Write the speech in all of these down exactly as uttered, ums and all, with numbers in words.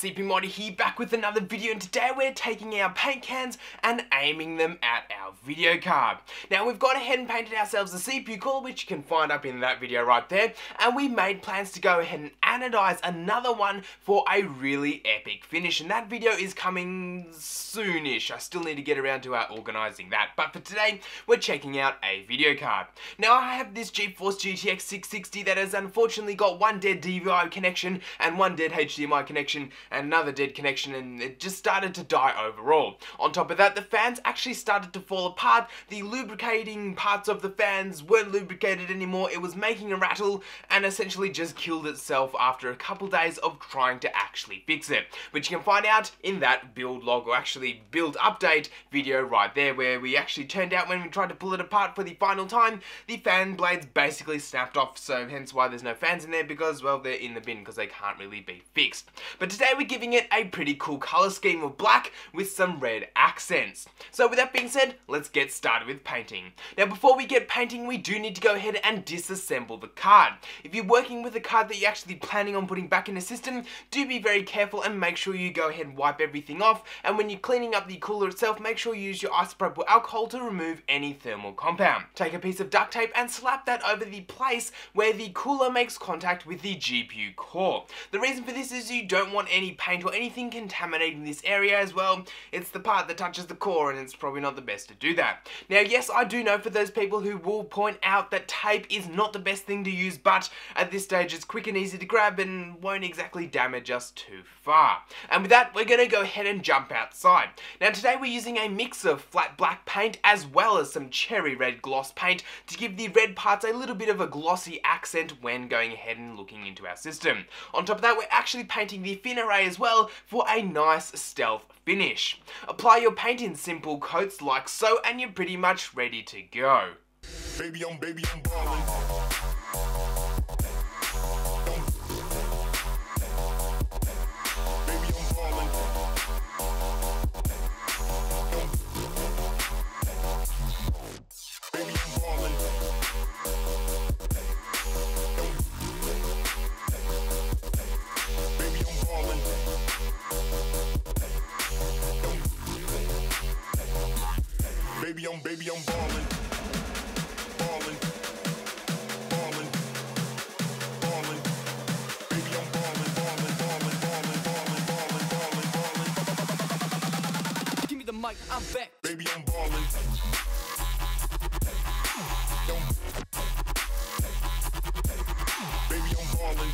C P U Modder here, back with another video, and today we're taking our paint cans and aiming them at our video card. Now we've gone ahead and painted ourselves a C P U cooler, which you can find up in that video right there, and we made plans to go ahead and anodize another one for a really epic finish, and that video is coming soonish. I still need to get around to uh, organising that, but for today we're checking out a video card. Now I have this GeForce G T X six sixty that has unfortunately got one dead D V I connection and one dead H D M I connection and another dead connection, and it just started to die overall. On top of that, the fans actually started to fall apart. The lubricating parts of the fans weren't lubricated anymore. It was making a rattle and essentially just killed itself after a couple days of trying to actually fix it, which you can find out in that build log, or actually build update video right there, where we actually turned out when we tried to pull it apart for the final time, the fan blades basically snapped off, so hence why there's no fans in there, because well, they're in the bin because they can't really be fixed. But today we're giving it a pretty cool colour scheme of black with some red accents. So with that being said, let's get started with painting. Now before we get painting, we do need to go ahead and disassemble the card. If you're working with a card that you're actually planning on putting back in the system, do be very careful and make sure you go ahead and wipe everything off, and when you're cleaning up the cooler itself, make sure you use your isopropyl alcohol to remove any thermal compound. Take a piece of duct tape and slap that over the place where the cooler makes contact with the G P U core. The reason for this is you don't want any paint or anything contaminating this area, as well it's the part that touches the core, and it's probably not the best to do that. Now yes, I do know for those people who will point out that tape is not the best thing to use, but at this stage it's quick and easy to grab and won't exactly damage us too far. And with that, we're going to go ahead and jump outside. Now today we're using a mix of flat black paint as well as some cherry red gloss paint to give the red parts a little bit of a glossy accent when going ahead and looking into our system. On top of that, we're actually painting the fin array as well for a nice stealth finish. Apply your paint in simple coats like so, and you're pretty much ready to go. Baby on baby on ballin'. Baby, I'm baby, I'm ballin', ballin', ballin', ballin', baby, I'm ballin', ballin', ballin', ballin', ballin', ballin', ballin', ballin'. Give me the mic, I'm back. Baby, I'm ballin'. Baby, I'm ballin'.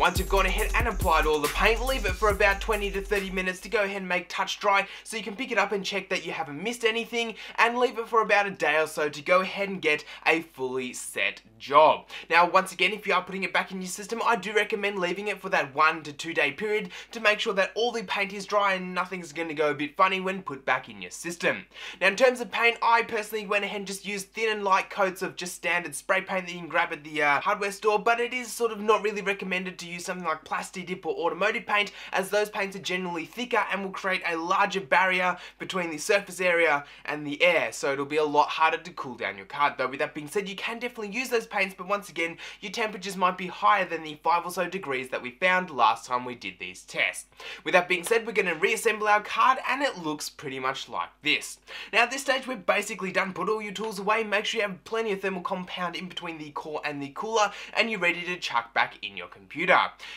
Once you've gone ahead and applied all the paint, leave it for about twenty to thirty minutes to go ahead and make touch dry, so you can pick it up and check that you haven't missed anything, and leave it for about a day or so to go ahead and get a fully set job. Now once again, if you are putting it back in your system, I do recommend leaving it for that one to two day period to make sure that all the paint is dry and nothing's going to go a bit funny when put back in your system. Now in terms of paint, I personally went ahead and just used thin and light coats of just standard spray paint that you can grab at the uh, hardware store, but it is sort of not really recommended to use use something like Plasti Dip or automotive paint, as those paints are generally thicker and will create a larger barrier between the surface area and the air, so it'll be a lot harder to cool down your card. Though with that being said, you can definitely use those paints, but once again your temperatures might be higher than the five or so degrees that we found last time we did these tests. With that being said, we're going to reassemble our card, and it looks pretty much like this. Now at this stage we're basically done. Put all your tools away, make sure you have plenty of thermal compound in between the core and the cooler, and you're ready to chuck back in your computer.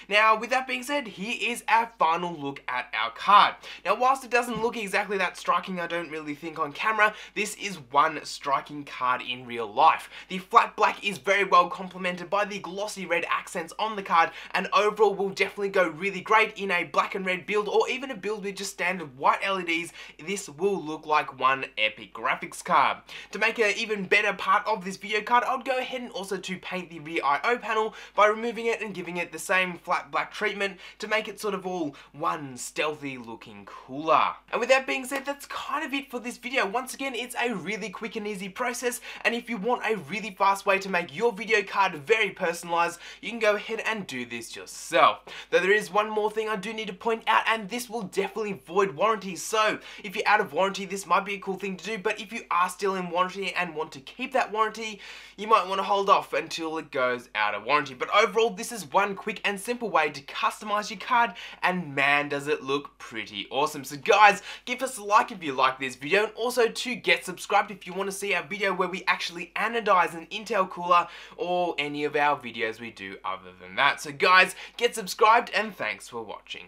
Now with that being said, here is our final look at our card. Now whilst it doesn't look exactly that striking, I don't really think on camera, this is one striking card in real life. The flat black is very well complemented by the glossy red accents on the card, and overall will definitely go really great in a black and red build, or even a build with just standard white L E Ds. This will look like one epic graphics card. To make an even better part of this video card, I would go ahead and also to paint the rear I O panel by removing it and giving it the same flat black treatment to make it sort of all one stealthy looking cooler. And with that being said, that's kind of it for this video. Once again, it's a really quick and easy process, and if you want a really fast way to make your video card very personalized, you can go ahead and do this yourself. Though there is one more thing I do need to point out, and this will definitely void warranty. So if you're out of warranty, this might be a cool thing to do, but if you are still in warranty and want to keep that warranty, you might want to hold off until it goes out of warranty. But overall, this is one quick and simple way to customize your card, and man, does it look pretty awesome. So guys, give us a like if you like this video, and also to get subscribed if you want to see our video where we actually anodize an Intel cooler or any of our videos we do other than that. So guys, get subscribed, and thanks for watching.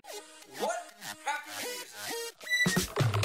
What happened?